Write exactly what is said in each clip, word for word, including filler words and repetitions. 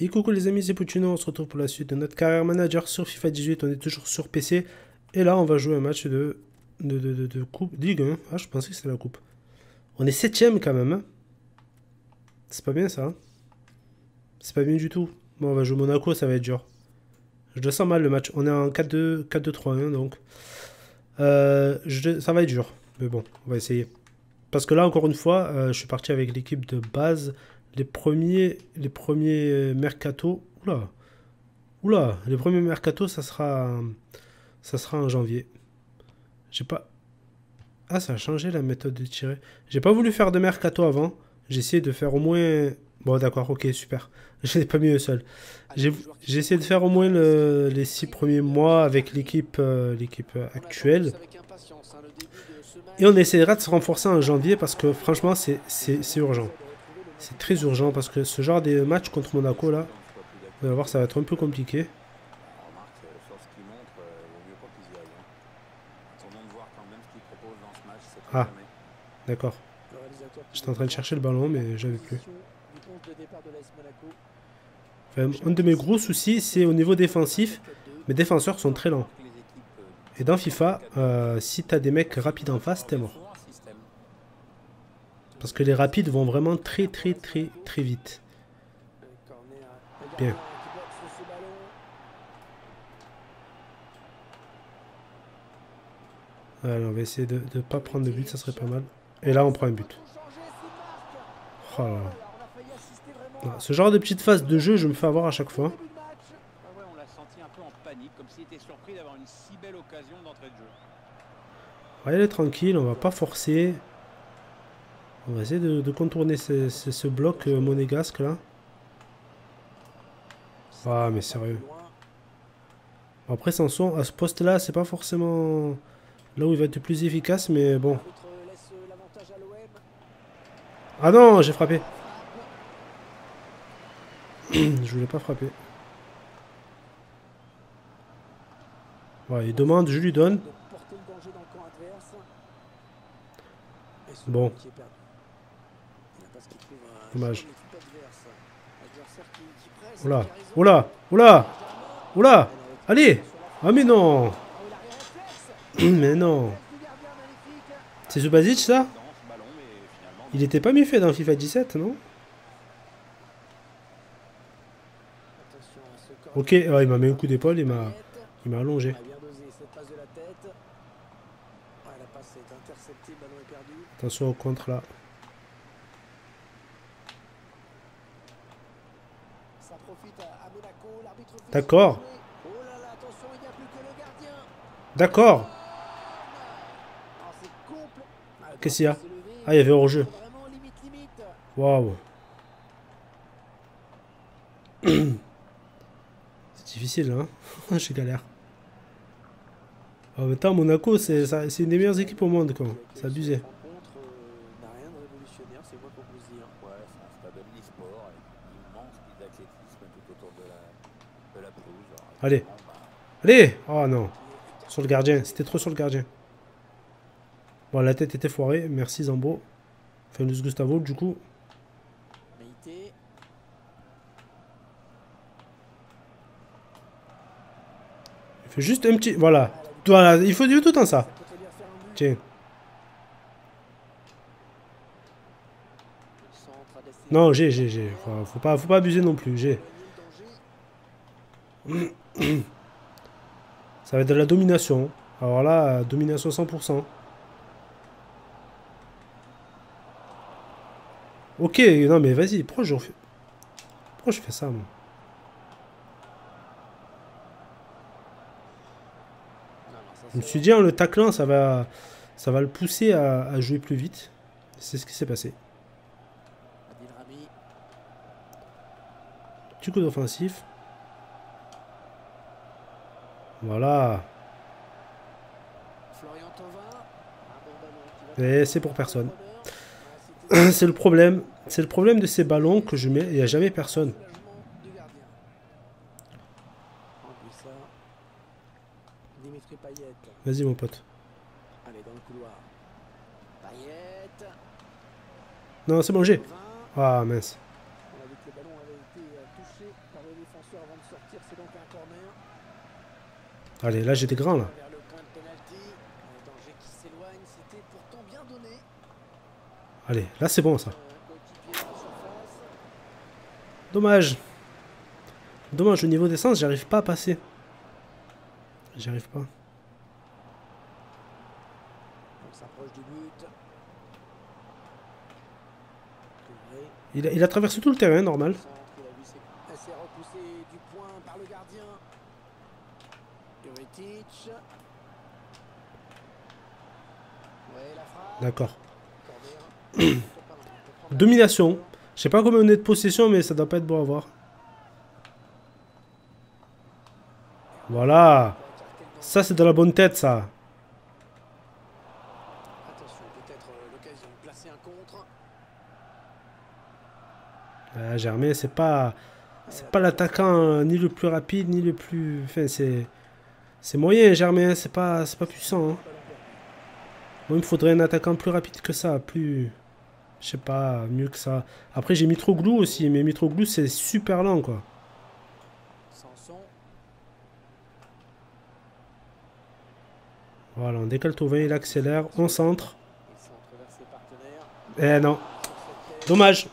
Et coucou les amis, c'est Pucccino, on se retrouve pour la suite de notre carrière manager sur FIFA dix-huit, on est toujours sur P C. Et là on va jouer un match de, de, de, de, de coupe, Ligue un, hein. Ah je pensais que c'était la coupe. On est septième quand même, hein. C'est pas bien ça, hein. C'est pas bien du tout. Bon on va jouer Monaco, ça va être dur. Je le sens mal le match, on est en quatre deux trois un, hein, donc euh, je, ça va être dur, mais bon on va essayer. Parce que là encore une fois, euh, je suis parti avec l'équipe de base. Les premiers, les premiers mercato, oula, oula, les premiers mercato, ça sera, ça sera en janvier. J'ai pas, ah ça a changé la méthode de tirer. J'ai pas voulu faire de mercato avant. J'ai essayé de faire au moins, bon d'accord, ok super. Je l'ai pas mis au sol. J'ai essayé de faire au moins le, les six premiers mois avec l'équipe, euh, l'équipe actuelle. Et on essaiera de se renforcer en janvier parce que franchement c'est, c'est urgent. C'est très urgent parce que ce genre de match contre Monaco là, on va voir, ça va être un peu compliqué. Ah, d'accord. J'étais en train de chercher le ballon mais j'avais plus. Enfin, un de mes gros soucis c'est au niveau défensif, mes défenseurs sont très lents. Et dans FIFA, euh, si t'as des mecs rapides en face, t'es mort. Parce que les rapides vont vraiment très très très très vite. Bien. Alors on va essayer de ne pas prendre de but, ça serait pas mal. Et là on prend un but. Oh là là. Ce genre de petite phase de jeu, je me fais avoir à chaque fois. On l'a senti un peu en panique, comme s'il était surpris d'avoir une si belle occasion d'entrée de jeu. On va aller tranquille, on va pas forcer. On va essayer de, de contourner ce, ce, ce bloc euh, monégasque là. Ah mais sérieux. Après Sanson à ce poste là c'est pas forcément là où il va être le plus efficace mais bon. Ah non j'ai frappé. Je voulais pas frapper. Ouais, il demande, je lui donne. Bon. Dommage. Oula, oula, oula, oula. Allez. Ah mais non. Mais non. C'est Zubasic ça? Il n'était pas mieux fait dans FIFA dix-sept, non? Ok, ah, il m'a mis un coup d'épaule, il m'a, il m'a allongé. Attention au contre là. D'accord. D'accord. Qu'est-ce qu'il y a? Ah, il y avait hors-jeu. Waouh. C'est difficile, hein. J'ai galère. En même temps, Monaco, c'est une des meilleures équipes au monde, quand. C'est abusé. Allez, allez. Oh non. Sur le gardien, c'était trop sur le gardien. Bon, la tête était foirée. Merci Zambo. Enfin, le Gustavo, du coup. Il fait juste un petit... Voilà. Voilà, il faut du tout en ça. Tiens. Non, j'ai, j'ai, j'ai. Enfin, faut pas, faut pas abuser non plus, j'ai. Ça va être de la domination. Alors là, domination cent pour cent. Ok, non mais vas-y, pourquoi je refais... Pourquoi je fais ça, moi? Je me suis dit, en le taclant, ça va, ça va le pousser à, à jouer plus vite. C'est ce qui s'est passé. Petit coup d'offensif. Voilà. Et c'est pour personne. C'est le problème. C'est le problème de ces ballons que je mets. Il n'y a jamais personne. Vas-y mon pote. Non, c'est bon, j'ai. Ah mince. avant de sortir, c'est donc un corner. Allez, là j'étais grand là. Vers le point de pénalty, le danger qui s'éloigne, c'était pourtant bien donné. Allez, là c'est bon ça. Dommage. Dommage, au niveau des sens, j'arrive pas à passer. J'arrive pas. Il a, il a traversé tout le terrain, normal. D'accord. Domination. Je sais pas combien on est de possession, mais ça doit pas être beau à voir. Voilà. Ça, c'est de la bonne tête, ça. Ah, Germain, c'est pas, c'est pas l'attaquant euh, ni le plus rapide, ni le plus... Enfin, c'est... C'est moyen, Germain, c'est pas, c'est pas puissant. Hein. Bon, il me faudrait un attaquant plus rapide que ça, plus... Je sais pas, mieux que ça. Après, j'ai Mitroglou aussi, mais Mitroglou, c'est super lent, quoi. Voilà, on décale Thauvin, il accélère, on centre. Eh non. Dommage.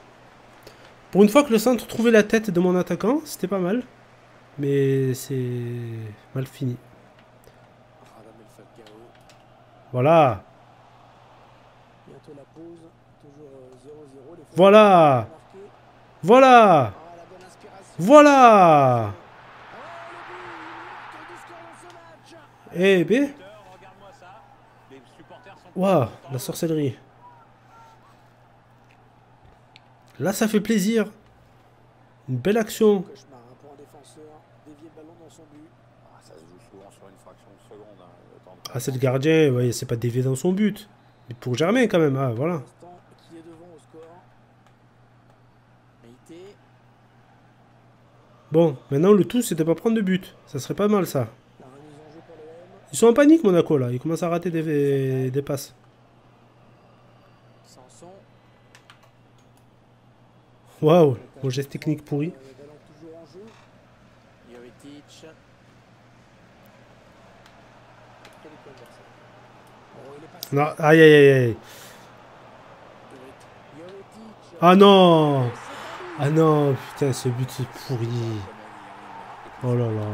Pour une fois que le centre trouvait la tête de mon attaquant, c'était pas mal. Mais c'est mal fini. Voilà. Voilà. Voilà. Voilà. Eh ben. Waouh, la sorcellerie. Là, ça fait plaisir. Une belle action. Ah, c'est le gardien. Ouais, c'est pas dévié dans son but. Mais pour Germain, quand même. Ah, voilà. Bon, maintenant, le tout, c'était pas prendre de but. Ça serait pas mal, ça. Ils sont en panique, Monaco, là. Ils commencent à rater des, des passes. Waouh, mon geste technique pourri. Non, aïe aïe aïe aïe. Ah non. Ah non, putain, ce but c'est pourri. Oh là là.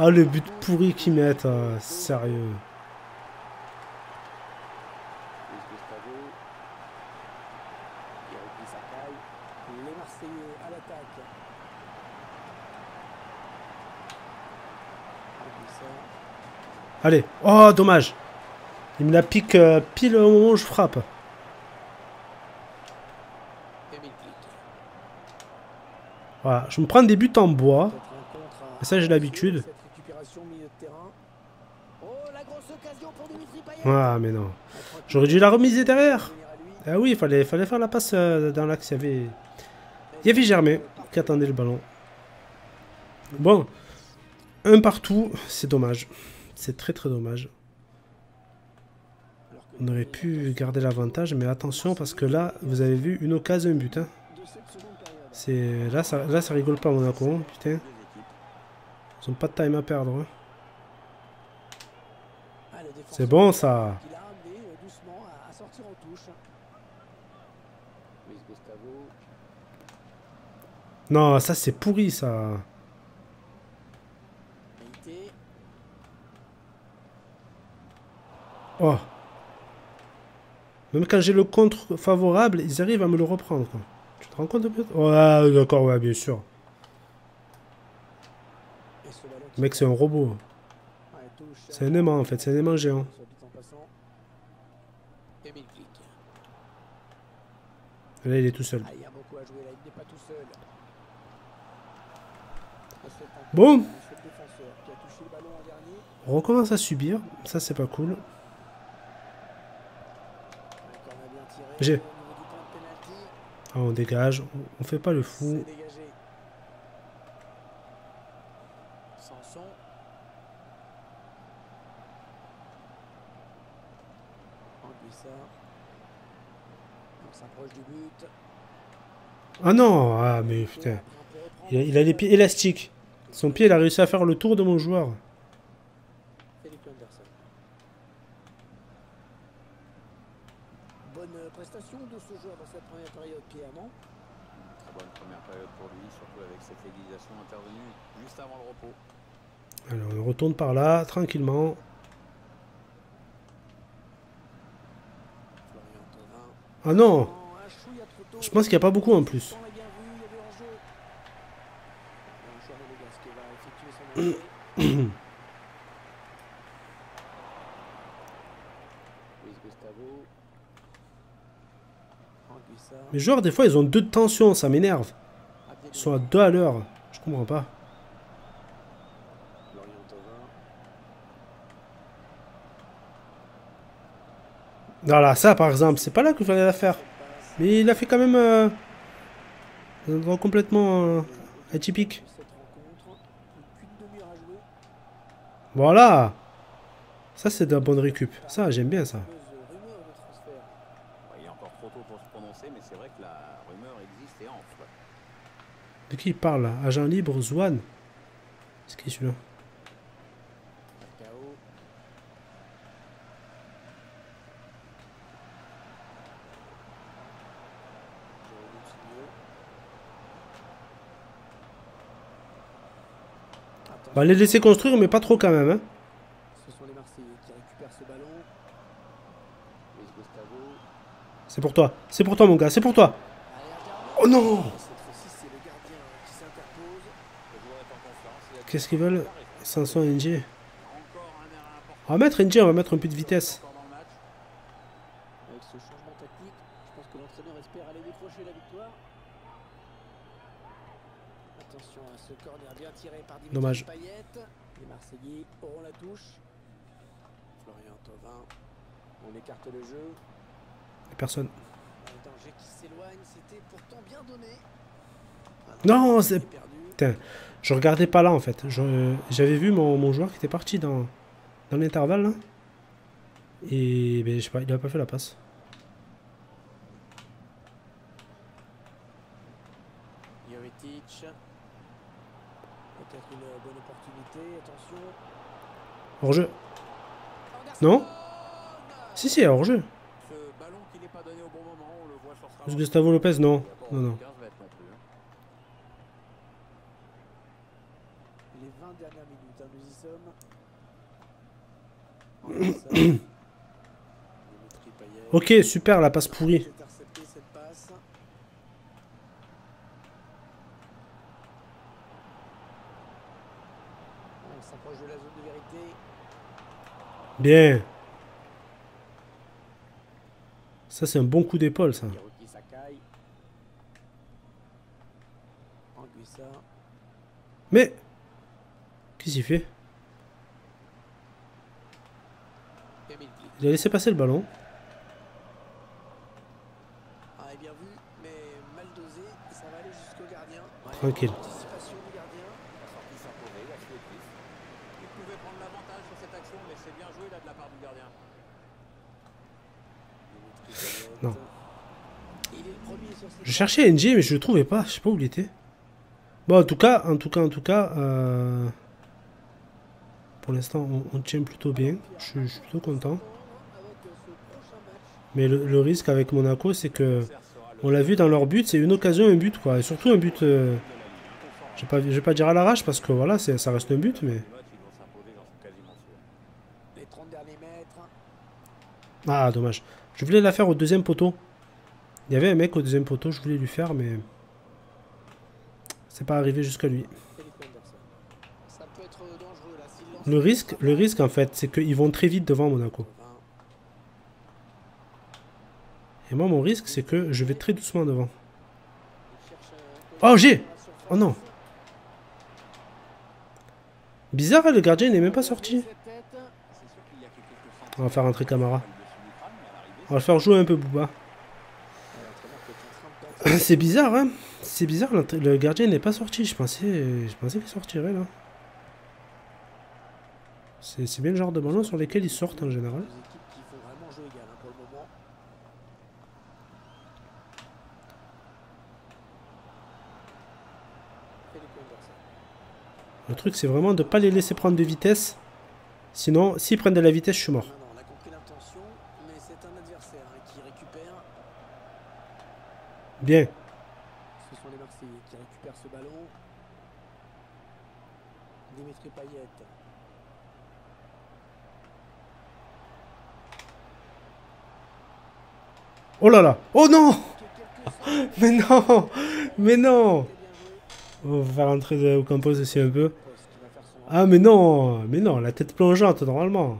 Ah, le but pourri qu'ils mettent, ah, sérieux. Allez, oh dommage. Il me la pique euh, pile au moment où je frappe. Voilà, je me prends des buts en bois. Et ça j'ai l'habitude. Ah mais non. J'aurais dû la remiser derrière. Ah oui, il fallait, fallait faire la passe euh, dans l'axe. Il y avait... il y avait Germain qui attendait le ballon. Bon. Un partout, c'est dommage. C'est très très dommage. On aurait pu garder l'avantage, mais attention parce que là, vous avez vu, une occasion, un but. Hein. C'est là, ça, là, ça rigole pas Monaco, hein, putain. Ils ont pas de time à perdre. Hein. C'est bon ça. Non, ça c'est pourri ça. Oh. Même quand j'ai le contre favorable, ils arrivent à me le reprendre. Quoi. Tu te rends compte de peu? Ouais, d'accord, ouais, bien sûr. Le mec, c'est un robot. C'est un aimant, en fait. C'est un aimant géant. Et là, il est tout seul. Bon. On recommence à subir. Ça, c'est pas cool. J'ai. Ah, on dégage, on fait pas le fou. Ah non, ah mais putain. Il a, il a les pieds élastiques. Son pied, il a réussi à faire le tour de mon joueur. Bonne prestation de ce joueur dans cette première période, Pierre, non? Très bonne première période pour lui, surtout avec cette égalisation intervenue juste avant le repos. Alors, on retourne par là, tranquillement. Ah non! Je pense qu'il n'y a pas beaucoup en plus. Les joueurs, des fois, ils ont deux de tension, ça m'énerve. Ils sont à deux à l'heure, je comprends pas. Voilà, ça par exemple, c'est pas là que je voulais la faire. Mais il a fait quand même euh, un endroit complètement euh, atypique. Voilà! Ça, c'est de la bonne récup. Ça, j'aime bien ça. Il est encore trop tôt pour se prononcer, mais c'est vrai que la rumeur existe et enfle. De qui il parle là? Agent libre, Zouane. C'est qui celui-là? On va les laisser construire, mais pas trop quand même. Hein. Ce sont les Marseillais qui récupèrent ce ballon. C'est pour toi. C'est pour toi, mon gars. C'est pour toi. Oh non! Qu'est-ce qu'ils veulent? Sanson et N G. On va mettre N G, on va mettre un peu de vitesse. Avec ce changement tactique, je pense que l'entraîneur espère aller décrocher la victoire. Attention à ce corner bien tiré par Dimitri Payet. Les Marseillais auront la touche. Florian Thauvin, on écarte le jeu. Personne. Un danger qui s'éloigne, c'était pourtant bien donné. Non, c'est... Putain, je regardais pas là en fait. J'avais vu mon, mon joueur qui était parti dans, dans l'intervalle là. Et ben, je sais pas, il a pas fait la passe. Peut-être une bonne opportunité, attention. Hors-jeu. Non? Si, si, hors-jeu. Ce ballon qui n'est pas donné au bon moment, on le voit forcément. Gustavo Lopez, non. Non, non. Les vingt dernières minutes, nous y sommes. Ok, super, la passe pourrie. Bien. Ça, c'est un bon coup d'épaule, ça. Mais qu'est-ce qu'il fait? Il a laissé passer le ballon. Tranquille. Non. Je cherchais N G mais je le trouvais pas, je sais pas où il était. Bon en tout cas, en tout cas, en tout cas, euh, pour l'instant on, on tient plutôt bien, je, je suis plutôt content. Mais le, le risque avec Monaco c'est que, on l'a vu dans leur but, c'est une occasion, un but quoi, et surtout un but, euh, je vais pas, je vais pas dire à l'arrache parce que voilà, ça reste un but mais... Ah dommage. Je voulais la faire au deuxième poteau. Il y avait un mec au deuxième poteau, je voulais lui faire, mais c'est pas arrivé jusqu'à lui. Le risque, le risque en fait, c'est qu'ils vont très vite devant Monaco. Et moi, mon risque, c'est que je vais très doucement devant. Oh, j'ai! Oh non! Bizarre, le gardien n'est même pas sorti. On va faire rentrer Camara. On va faire jouer un peu Bouba. C'est bizarre, hein. C'est bizarre, le gardien n'est pas sorti. Je pensais, je pensais qu'il sortirait, là. C'est bien le genre de ballon sur lesquels ils sortent, en général. Le truc, c'est vraiment de ne pas les laisser prendre de vitesse. Sinon, s'ils prennent de la vitesse, je suis mort. Bien. Ce sont les Marseillais qui récupèrent ce ballon. Dimitri Payet. Oh là là. Oh non. Mais non. Mais non. On va rentrer au Campos aussi un peu. Ah mais non. Mais non, la tête plongeante normalement.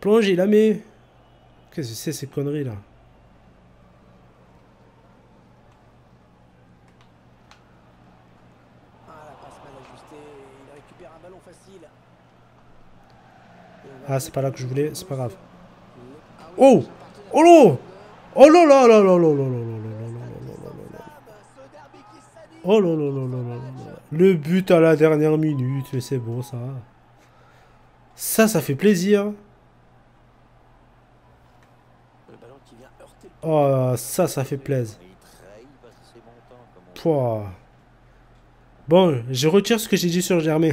Plongée là mais... Qu'est-ce que c'est ces conneries là? Ah c'est pas là que je voulais, c'est pas grave. Oh. Oh là. Oh là là là là là là là là là là là. Oh là là là là là. Le but à la dernière minute, mais c'est bon ça. Ça, ça fait plaisir. Oh, ça, ça fait plaisir. Pouah. Bon, je retire ce que j'ai dit sur Germain.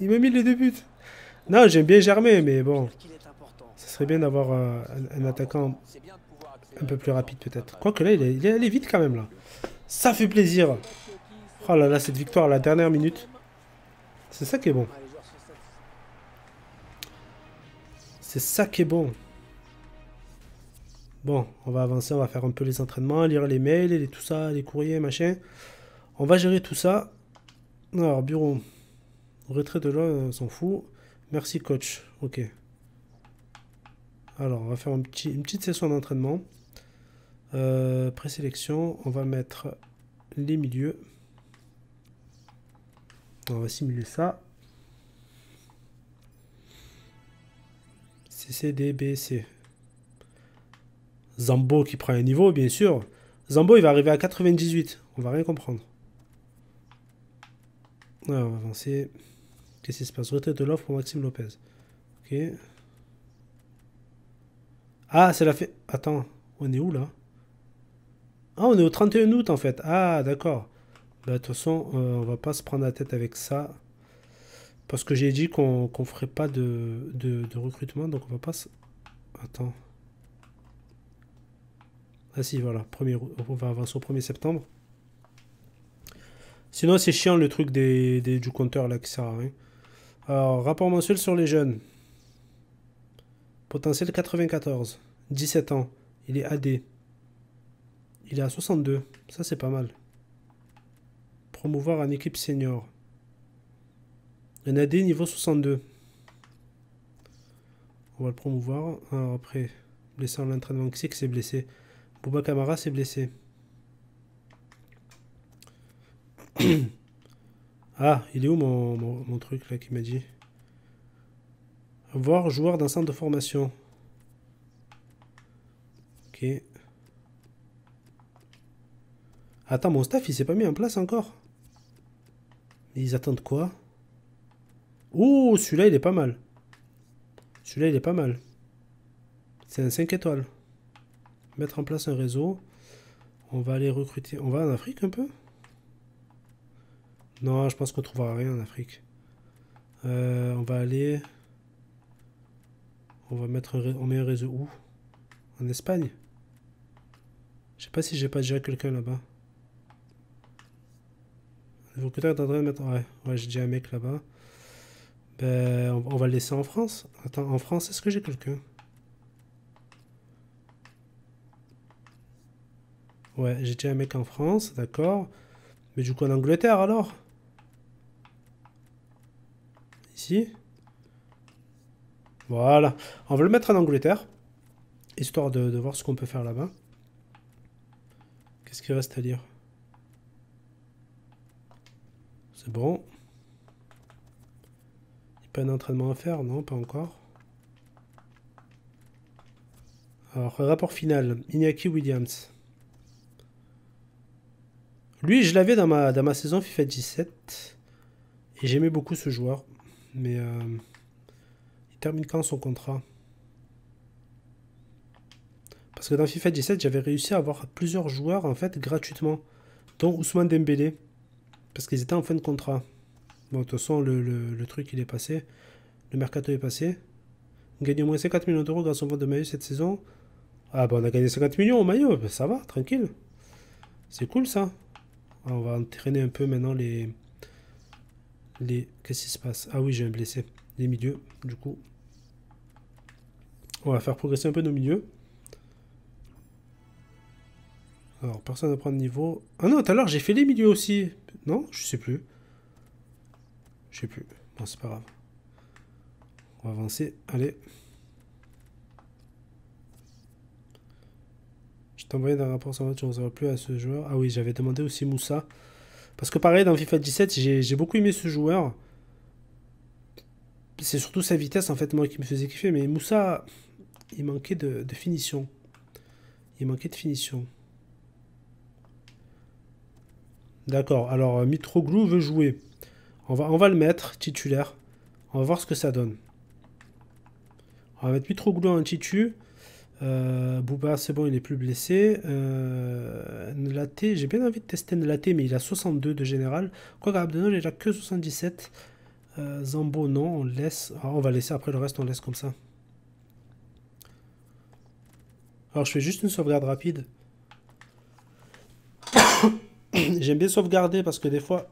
Il m'a mis les deux buts. Non, j'aime bien Germain, mais bon. Ce serait bien d'avoir euh, un, un attaquant... un peu plus rapide peut-être. Quoique là, il est, il est allé vite quand même là. Ça fait plaisir. Oh là là, cette victoire à la dernière minute. C'est ça qui est bon. C'est ça qui est bon. Bon, on va avancer, on va faire un peu les entraînements, lire les mails, les, tout ça, les courriers, machin. On va gérer tout ça. Alors, bureau. Retrait de là, on s'en fout. Merci coach. Ok. Alors, on va faire un petit, une petite session d'entraînement. Euh, présélection, on va mettre les milieux. On va simuler ça. C C D B C. Zambo qui prend un niveau, bien sûr. Zambo, il va arriver à quatre-vingt-dix-huit. On va rien comprendre. Alors, on va avancer. Qu'est-ce qui se passe? Retraite de l'offre pour Maxime Lopez. Ok. Ah, c'est la fête. Attends, on est où là? Ah, on est au trente et un août en fait. Ah, d'accord. Bah, de toute façon, euh, on va pas se prendre la tête avec ça. Parce que j'ai dit qu'on qu'on ferait pas de, de, de recrutement. Donc, on va pas se... Attends. Ah, si, voilà. Premier, on va avancer au premier septembre. Sinon, c'est chiant le truc des, des, du compteur là qui sert à rien. Alors, rapport mensuel sur les jeunes. Potentiel quatre-vingt-quatorze, dix-sept ans, il est A D, il est à soixante-deux, ça c'est pas mal. Promouvoir en équipe senior, un A D niveau soixante-deux, on va le promouvoir. Alors après, blessé en entraînement, qui c'est qui s'est blessé? Bouba Camara s'est blessé. Ah, il est où mon, mon, mon truc là qui m'a dit? Voir joueur d'un centre de formation. Ok. Attends, mon staff, il s'est pas mis en place encore. Ils attendent quoi? Oh, celui-là, il est pas mal. Celui-là, il est pas mal. C'est un cinq étoiles. Mettre en place un réseau. On va aller recruter. On va en Afrique un peu? Non, je pense qu'on trouvera rien en Afrique. Euh, on va aller... On va mettre un, on met un réseau où? En Espagne? Je sais pas si j'ai pas déjà quelqu'un là-bas. Le recruteur est en train de mettre... Ouais, ouais j'ai déjà un mec là-bas. Ben, on, on va le laisser en France. Attends, en France, est-ce que j'ai quelqu'un? Ouais, j'ai déjà un mec en France, d'accord. Mais du coup, en Angleterre, alors? Ici? Voilà, on va le mettre en Angleterre, histoire de, de voir ce qu'on peut faire là-bas. Qu'est-ce qu'il reste à dire? C'est bon. Il n'y a pas d'entraînement à faire, non, pas encore. Alors, rapport final, Inaki Williams. Lui, je l'avais dans ma, dans ma saison FIFA dix-sept, et j'aimais beaucoup ce joueur, mais... Euh... termine quand son contrat? Parce que dans FIFA dix-sept, j'avais réussi à avoir plusieurs joueurs en fait gratuitement, dont Ousmane Dembélé Parce qu'ils étaient en fin de contrat. Bon, de toute façon, le, le, le truc, il est passé. Le mercato est passé. On gagne au moins cinquante millions d'euros grâce au vente de maillot cette saison. Ah, bah, on a gagné cinquante millions au maillot. Bah, ça va, tranquille. C'est cool, ça. Alors, on va entraîner un peu maintenant les... les... Qu'est-ce qui se passe? Ah oui, j'ai un blessé. Les milieux, du coup. On va faire progresser un peu nos milieux. Alors, personne à prendre niveau. Ah non, tout à l'heure, j'ai fait les milieux aussi. Non, je sais plus. Je sais plus. Bon, c'est pas grave. On va avancer. Allez. Je t'envoyais un rapport sur le match, je ne reviendrai plus à ce joueur. Ah oui, j'avais demandé aussi Moussa. Parce que pareil, dans FIFA dix-sept, j'ai j'ai beaucoup aimé ce joueur. C'est surtout sa vitesse, en fait, moi, qui me faisait kiffer. Mais Moussa, il manquait de, de finition. Il manquait de finition. D'accord, alors Mitroglou veut jouer. On va, on va le mettre titulaire. On va voir ce que ça donne. On va mettre Mitroglou en titu. Euh, Bouba, c'est bon, il n'est plus blessé. Euh, Nlaté, j'ai bien envie de tester Nlaté, mais il a soixante-deux de général. Quoique Abdenol, il a que soixante-dix-sept. Euh, Zambo, non, on laisse. Alors, on va laisser, après le reste, on laisse comme ça. Alors, je fais juste une sauvegarde rapide. J'aime bien sauvegarder parce que des fois,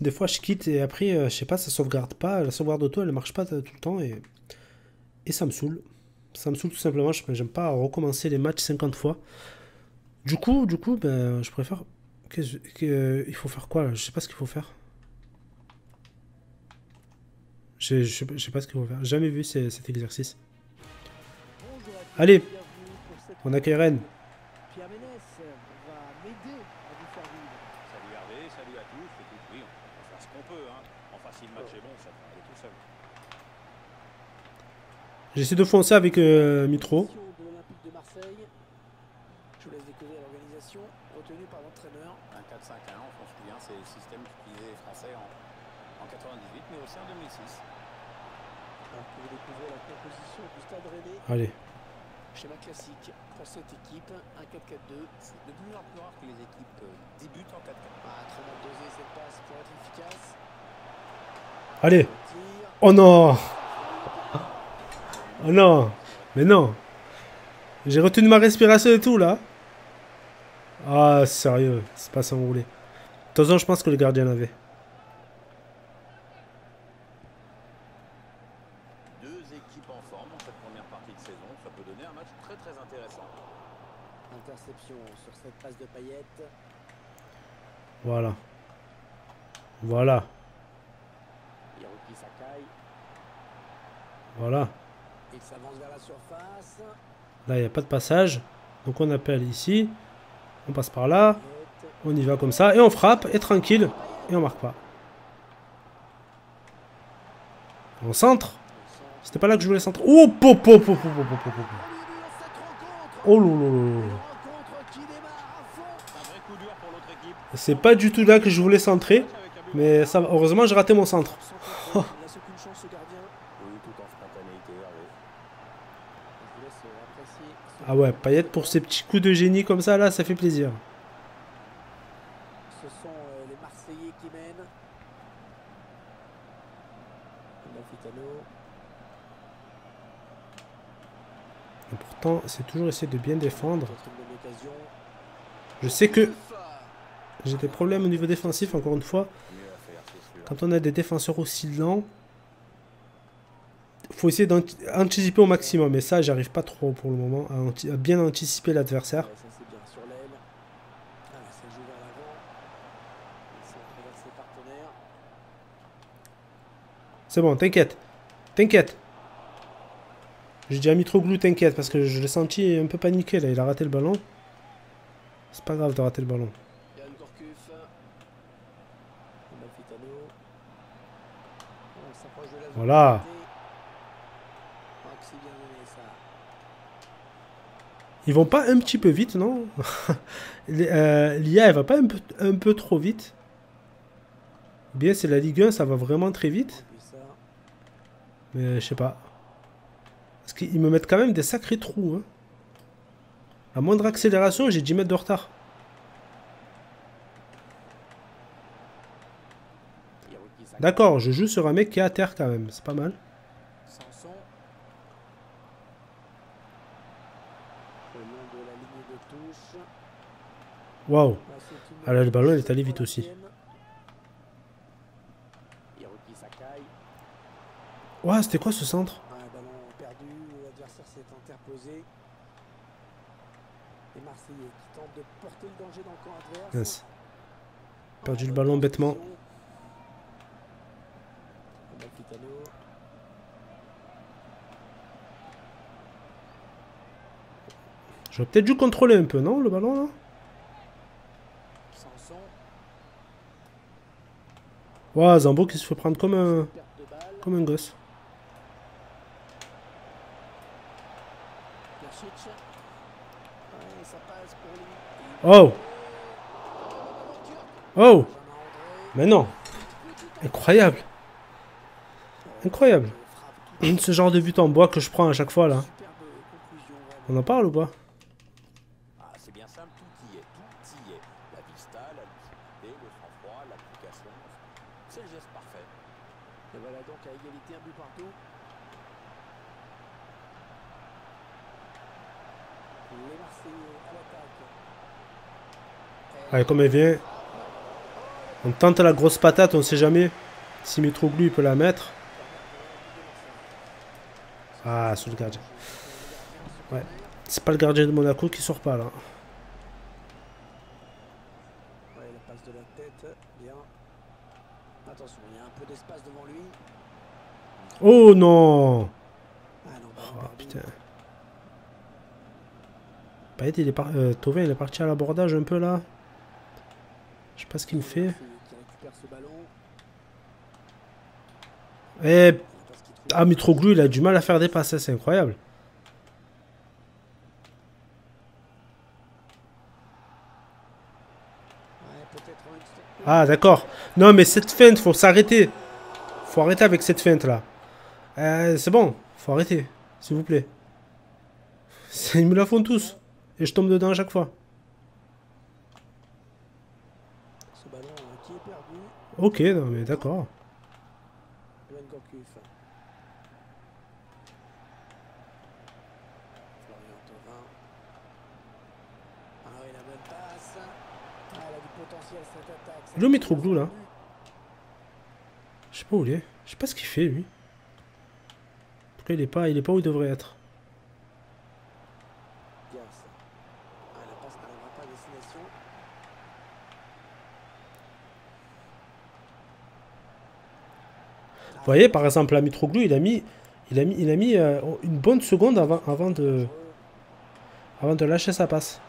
des fois je quitte et après, euh, je sais pas, ça sauvegarde pas. La sauvegarde auto, elle marche pas tout le temps et, et ça me saoule. Ça me saoule tout simplement. J'aime pas recommencer les matchs cinquante fois. Du coup, du coup, ben, je préfère. Que, que, il faut faire quoi là? Je sais pas ce qu'il faut faire. Je, je, je sais pas ce qu'il faut faire. Jamais vu ces, cet exercice. Allez, on accueille Rennes. Pierre Ménès va m'aider. Salut à tous, écoute, oui, on va faire ce qu'on peut, hein. Enfin, si le match est bon, ça va aller tout seul. J'essaie de foncer avec euh, Mitro. De l'Olympique de Marseille. Je vous laisse découvrir l'organisation retenue par l'entraîneur. Un quatre cinq un, on se souvient, c'est le système utilisé français en, en quatre-vingt-dix-huit, mais aussi en deux mille six. Donc, vous découvrez la composition du stade Rennais. Allez. Schéma classique pour cette équipe, un quatre quatre deux. C'est de plus en plus rare que les équipes débutent en quatre quatre deux. Ah, très mal dosé cette passe pour être efficace. Allez. Oh non. Oh non. Mais non. J'ai retenu ma respiration et tout là. Ah sérieux, c'est pas s'enrouler. De toute façon je pense que le gardien l'avait. Sur cette passe de Payet. Voilà. Voilà. Sakai. Voilà. Il s'avance vers la surface. Là, il n'y a pas de passage. Donc on appelle ici. On passe par là. On y va comme ça. Et on frappe. Et tranquille. Et on marque pas. On centre. C'était pas là que je voulais centrer. Oh, po, po, po, po, po, po, po, po. Oh lolo. C'est pas du tout là que je voulais centrer, mais ça, heureusement j'ai raté mon centre. Ah ouais, Payet pour ses petits coups de génie comme ça, là, ça fait plaisir. Ce sont les Marseillais qui mènent. Et pourtant, c'est toujours essayer de bien défendre. Je sais que j'ai des problèmes au niveau défensif, encore une fois. Quand on a des défenseurs aussi lents, il faut essayer d'anticiper au maximum. Mais ça, j'arrive pas trop pour le moment à, à bien anticiper l'adversaire. C'est bon, t'inquiète. T'inquiète. J'ai dit à Mitroglou, t'inquiète, parce que je l'ai senti un peu paniqué, là. Il a raté le ballon. C'est pas grave de rater le ballon. Voilà. Ils vont pas un petit peu vite, non? L'I A, elle va pas un peu, un peu trop vite. Bien, c'est la Ligue un, ça va vraiment très vite. Mais je sais pas. Parce qu'ils me mettent quand même des sacrés trous. Hein. La moindre accélération, j'ai dix mètres de retard. D'accord, je joue sur un mec qui est à terre quand même, c'est pas mal. Sanson. Au long de la ligne de touche. Waouh. Alors le ballon est allé vite aussi. Sakai. Waouh, c'était quoi ce centre? Un ballon perdu, l'adversaire s'est interposé. Les Marseillais qui tentent de porter le danger dans le camp adverse. Yes. Perdu le ballon bêtement. J'aurais peut-être dû contrôler un peu, non, le ballon là. Ouah, wow, Zambo qui se fait prendre comme un, comme un gosse. Oh. Oh. Mais non. Incroyable. Incroyable. Ce genre de but en bois que je prends à chaque fois là. On en parle ou pas? Allez, comme elle vient. On tente la grosse patate, on sait jamais si Mitroglou il peut la mettre. Ah, sous le gardien. Ouais, c'est pas le gardien de Monaco qui sort pas là. Ouais, la passe de la tête, bien. Attention, il y a un peu d'espace devant lui. Oh non. Ah non, oh putain. Payet, il est par... euh, Thauvin, il est parti à l'abordage un peu là. Je sais pas ce qu'il me fait. Et... Ah, Mitroglou, il a du mal à faire des passes, c'est incroyable. Ah, d'accord. Non, mais cette feinte, faut s'arrêter. Faut arrêter avec cette feinte là. Euh, c'est bon, faut arrêter, s'il vous plaît. Ils me la font tous. Et je tombe dedans à chaque fois. Ok, non mais d'accord. Le Mitroglou là. Je sais pas où il est. Je sais pas ce qu'il fait lui. Pourquoi il est pas, il est pas où il devrait être. Vous voyez, par exemple, à Mitroglou, il a mis, il a mis, il a mis euh, une bonne seconde avant, avant, de, avant de lâcher sa passe.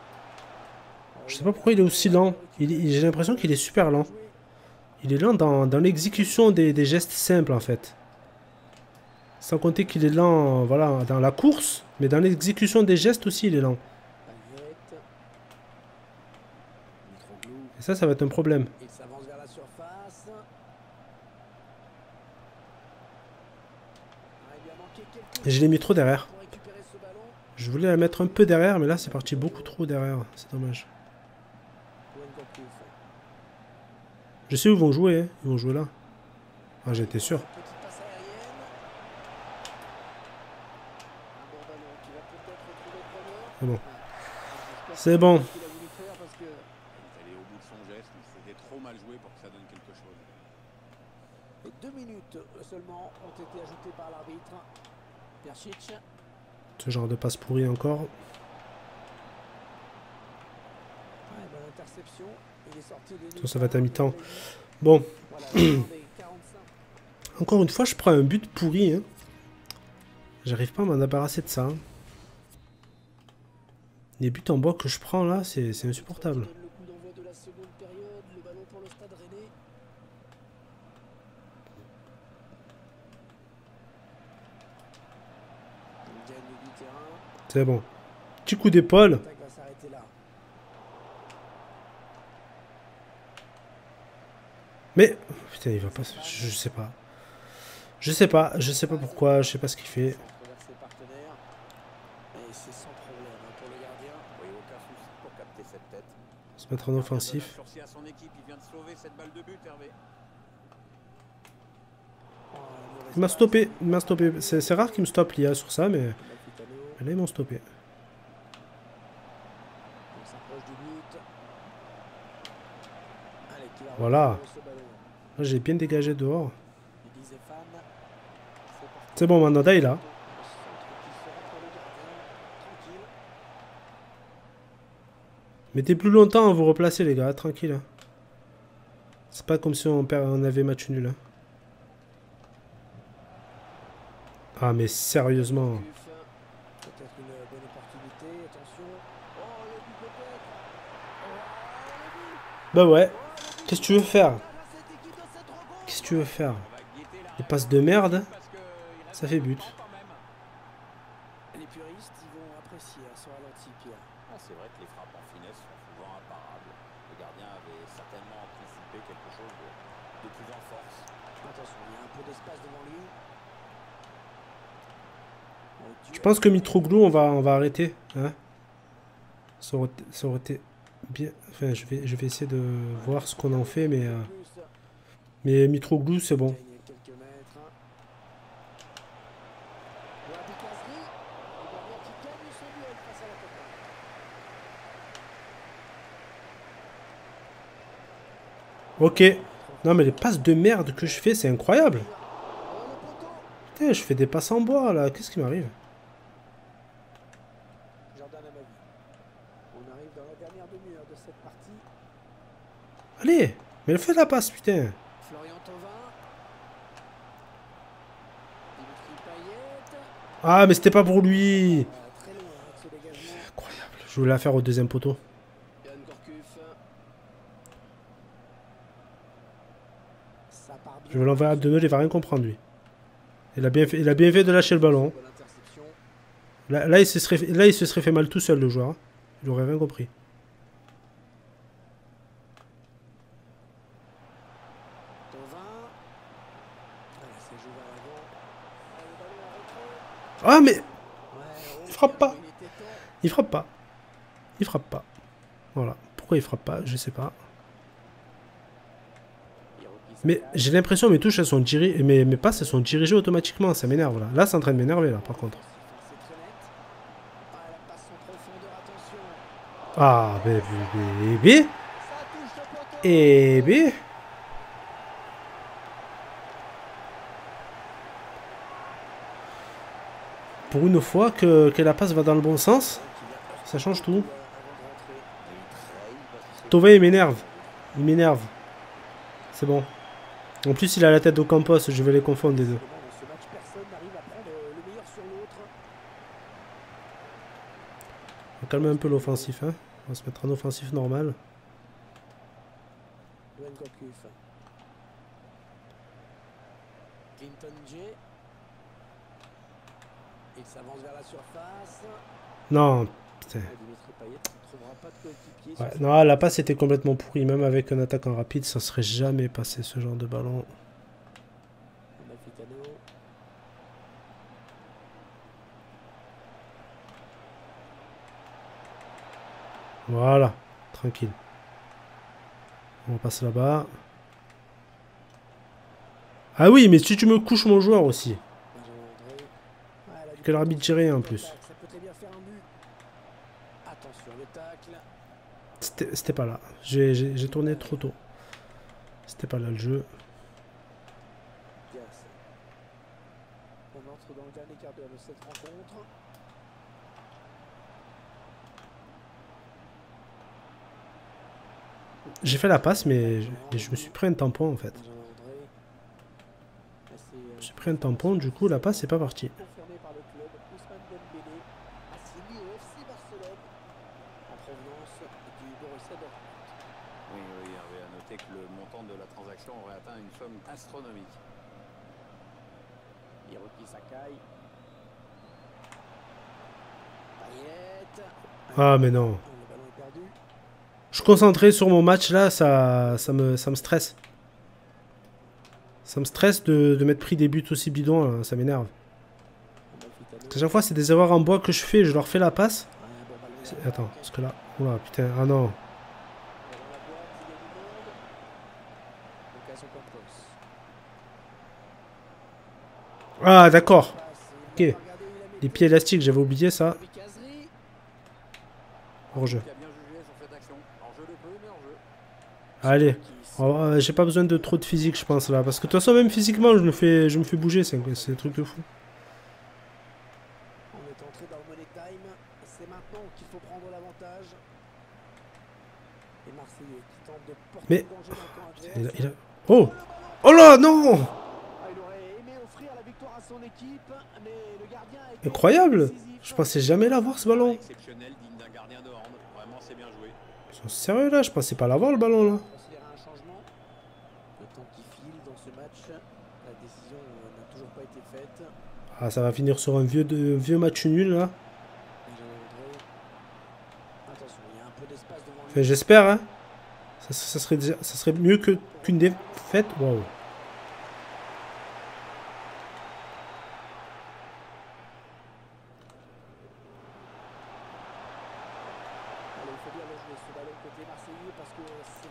Je sais pas pourquoi il est aussi lent. J'ai l'impression qu'il est super lent. Il est lent dans, dans l'exécution des, des gestes simples, en fait. Sans compter qu'il est lent voilà, dans la course, mais dans l'exécution des gestes aussi, il est lent. Et ça, ça va être un problème. Et je l'ai mis trop derrière. Je voulais la mettre un peu derrière, mais là c'est parti beaucoup trop derrière. C'est dommage. Je sais où ils vont jouer. Hein. Ils vont jouer là. Ah, j'étais sûr. C'est bon. C'est bon. Deux minutes seulement ont été ajoutées par l'arbitre. Ce genre de passe pourrie encore. Ça, ça va être à mi-temps. Bon. Encore une fois, je prends un but pourri. Hein. J'arrive pas à m'en débarrasser de ça. Hein. Les buts en bois que je prends là, c'est insupportable. C'est bon. Petit coup d'épaule. Mais... Putain, il va pas... Je sais pas. Je sais pas. Je sais pas pourquoi. Je sais pas ce qu'il fait. Se mettre en offensif. Il m'a stoppé, il m'a stoppé. C'est rare qu'il me stoppe l'I A sur ça, mais là ils m'ont stoppé. Voilà. Là j'ai bien dégagé dehors. C'est bon, Mandanda est là. Mettez plus longtemps à vous replacer les gars, tranquille. C'est pas comme si on, perd, on avait match nul. Hein. Ah mais sérieusement. Bah ouais. Qu'est-ce que tu veux faire? Qu'est-ce que tu veux faire? Des passes de merde. Ça fait but. Je pense que Mitroglou, on va, on va arrêter. Hein, ça, aurait, ça aurait été bien. Enfin, je vais, je vais essayer de voir ce qu'on en fait, mais euh, mais Mitroglou, c'est bon. Ok. Non mais les passes de merde que je fais, c'est incroyable. Putain, je fais des passes en bois là. Qu'est-ce qui m'arrive? Allez, mais fais la passe, putain. Ah, mais c'était pas pour lui. Incroyable. Je voulais la faire au deuxième poteau. Je vais l'envoyer à Abdenol, il va rien comprendre lui. Il a bien fait, il a bien fait de lâcher le ballon. Là, là, il se serait, là, il se serait fait mal tout seul le joueur. Il aurait rien compris. Ah mais il frappe pas. Il frappe pas. Il frappe pas. Voilà. Pourquoi il frappe pas? Je sais pas. Mais j'ai l'impression que mes touches, elles sont dirigées, mes, mes passes, elles sont dirigées automatiquement. Ça m'énerve, là. Là, c'est en train de m'énerver, là, par contre. Ah, bébé. Eh bé. Pour une fois que, que la passe va dans le bon sens, ça change tout. Thauvin, il m'énerve. Il m'énerve. C'est bon. En plus, il a la tête au Campos, je vais les confondre les deux. On calme un peu l'offensif, hein. On va se mettre en offensif normal. Non, putain. Ouais, non, la passe était complètement pourrie. Même avec un attaquant rapide, ça serait jamais passé ce genre de ballon. Voilà, tranquille. On passe là-bas. Ah oui, mais si tu me couches mon joueur aussi. Que l'arbitre gère rien en plus. C'était pas là. J'ai tourné trop tôt. C'était pas là le jeu. On entre dans le dernier quart d'heure de cette rencontre. J'ai fait la passe, mais je, mais je me suis pris un tampon en fait. Je me suis pris un tampon, du coup la passe n'est pas partie. Astronomique. Sakai. Payet. Ah mais non. Je suis concentré sur mon match là, ça, ça, me, ça me stresse. Ça me stresse de, de m'être pris des buts aussi bidons, là, ça m'énerve. À chaque fois c'est des erreurs en bois que je fais, je leur fais la passe. Attends, parce que là... Oula putain, ah non. Ah, d'accord. Ok. Les pieds élastiques, j'avais oublié ça. Hors-jeu. Allez. Euh, J'ai pas besoin de trop de physique, je pense, là. Parce que de toute façon, même physiquement, je me fais, je me fais bouger. C'est un truc de fou. Mais... Il a, il a... Oh! Oh là, non! Incroyable! Je pensais jamais l'avoir, ce ballon. Ils sont sérieux, là? Je pensais pas l'avoir, le ballon, là. Ah, ça va finir sur un vieux, de, vieux match nul, là. Enfin, j'espère, hein. Ça, ça, serait, ça serait mieux que qu'une défaite. Waouh.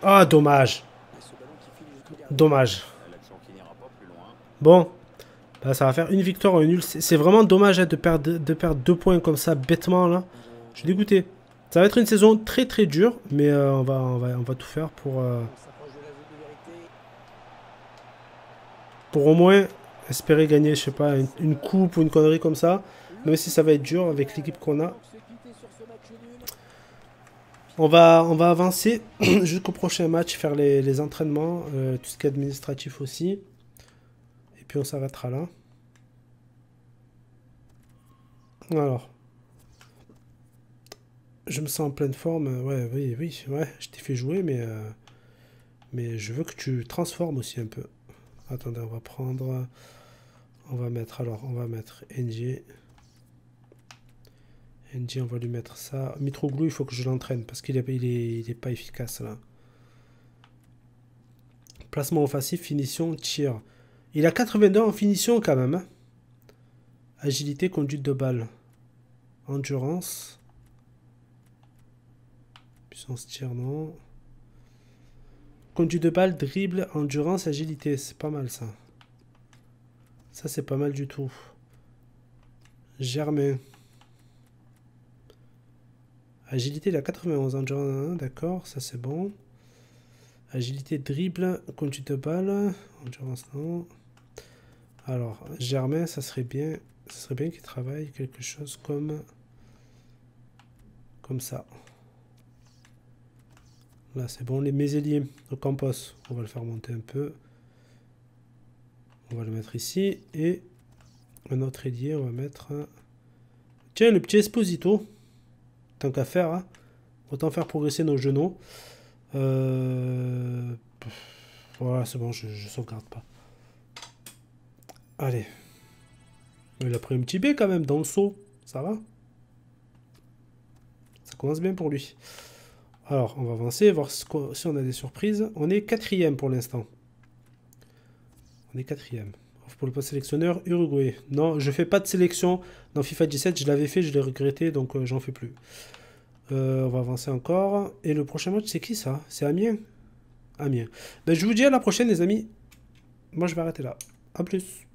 Ah, dommage. Dommage. Bon. Bah, ça va faire une victoire ou un nul. C'est vraiment dommage hein, de, perdre, de perdre deux points comme ça, bêtement, là. Je suis dégoûté. Ça va être une saison très très dure, mais euh, on, va, on, va, on va tout faire pour, euh, pour au moins espérer gagner, je sais pas, une, une coupe ou une connerie comme ça. Même si ça va être dur avec l'équipe qu'on a. On va, on va avancer jusqu'au prochain match, faire les, les entraînements, euh, tout ce qui est administratif aussi. Et puis on s'arrêtera là. Alors... Je me sens en pleine forme, ouais, oui, oui, ouais, je t'ai fait jouer, mais, euh, mais je veux que tu transformes aussi un peu. Attendez, on va prendre, on va mettre, alors, on va mettre N G. N G, on va lui mettre ça. Mitroglou, il faut que je l'entraîne, parce qu'il n'est il est, il est pas efficace, là. Placement offensif, finition, tir. Il a quatre-vingt-deux en finition, quand même. Hein. Agilité, conduite de balle. Endurance. Puissance tir, non. Conduit de balle, dribble, endurance, agilité. C'est pas mal, ça. Ça, c'est pas mal du tout. Germain. Agilité, il a quatre-vingt-onze. Endurance, d'accord, ça, c'est bon. Agilité, dribble, conduit de balle. Endurance, non. Alors, Germain, ça serait bien, ça serait bien qu'il travaille quelque chose comme... Comme ça. Là, c'est bon, les méséliers au Campos. On va le faire monter un peu. On va le mettre ici. Et un autre ailier, on va mettre... Tiens, le petit Esposito. Tant qu'à faire, hein. Autant faire progresser nos genoux. Euh... Voilà, c'est bon, je, je sauvegarde pas. Allez. Il a pris un petit B quand même dans le saut. Ça va. Ça commence bien pour lui. Alors, on va avancer, voir si on a des surprises. On est quatrième pour l'instant. On est quatrième. Pour le poste sélectionneur, Uruguay. Non, je ne fais pas de sélection dans FIFA dix-sept. Je l'avais fait, je l'ai regretté, donc euh, j'en fais plus. Euh, on va avancer encore. Et le prochain match, c'est qui ça? C'est Amiens. Amiens. Ben, je vous dis à la prochaine, les amis. Moi, je vais arrêter là. A plus.